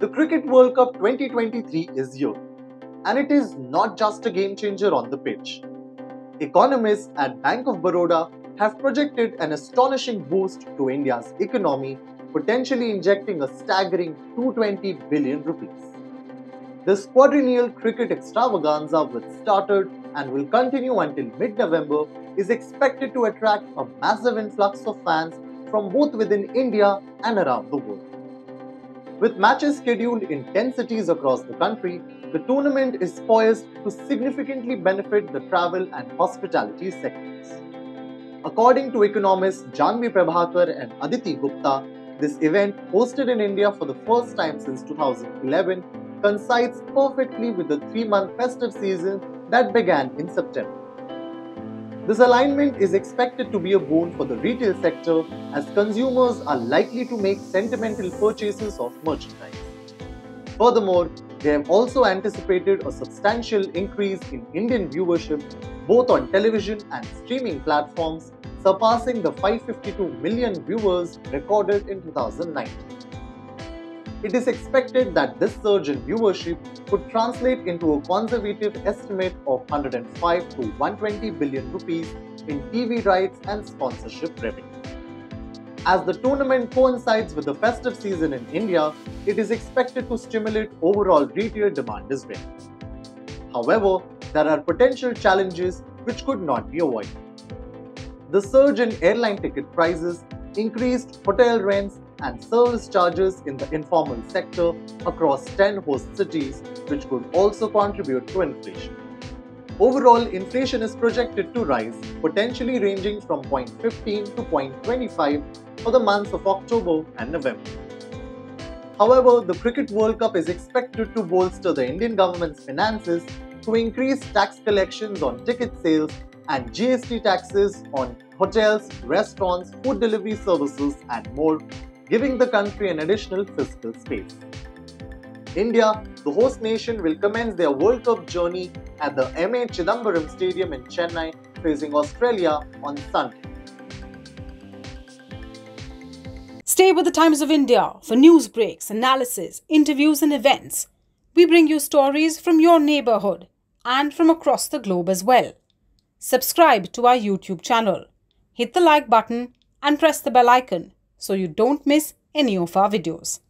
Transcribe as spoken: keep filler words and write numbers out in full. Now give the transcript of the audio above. The Cricket World Cup twenty twenty-three is here, and it is not just a game changer on the pitch. Economists at Bank of Baroda have projected an astonishing boost to India's economy, potentially injecting a staggering two hundred twenty billion rupees. The quadrennial cricket extravaganza, which started and will continue until mid-November, is expected to attract a massive influx of fans from both within India and around the world. With matches scheduled in ten cities across the country, the tournament is poised to significantly benefit the travel and hospitality sectors. According to economists Janvi Prabhakar and Aditi Gupta, this event, hosted in India for the first time since two thousand eleven, coincides perfectly with the three-month festive season that began in September. This alignment is expected to be a boon for the retail sector, as consumers are likely to make sentimental purchases of merchandise. Furthermore, they have also anticipated a substantial increase in Indian viewership both on television and streaming platforms, surpassing the five hundred fifty-two million viewers recorded in two thousand nineteen. It is expected that this surge in viewership could translate into a conservative estimate of one hundred five to one hundred twenty billion rupees in T V rights and sponsorship revenue. As the tournament coincides with the festive season in India, it is expected to stimulate overall retail demand as well. However, there are potential challenges which could not be avoided. The surge in airline ticket prices, increased hotel rents, and service charges in the informal sector across ten host cities, which could also contribute to inflation. Overall, inflation is projected to rise, potentially ranging from zero point one five to zero point two five for the months of October and November. However, the Cricket World Cup is expected to bolster the Indian government's finances to increase tax collections on ticket sales and G S T taxes on hotels, restaurants, food delivery services, and more, giving the country an additional fiscal space. India, the host nation, will commence their World Cup journey at the M A Chidambaram Stadium in Chennai, facing Australia on Sunday. Stay with the Times of India for news breaks, analysis, interviews and events. We bring you stories from your neighborhood and from across the globe as well. Subscribe to our YouTube channel, hit the like button and press the bell icon so you don't miss any of our videos.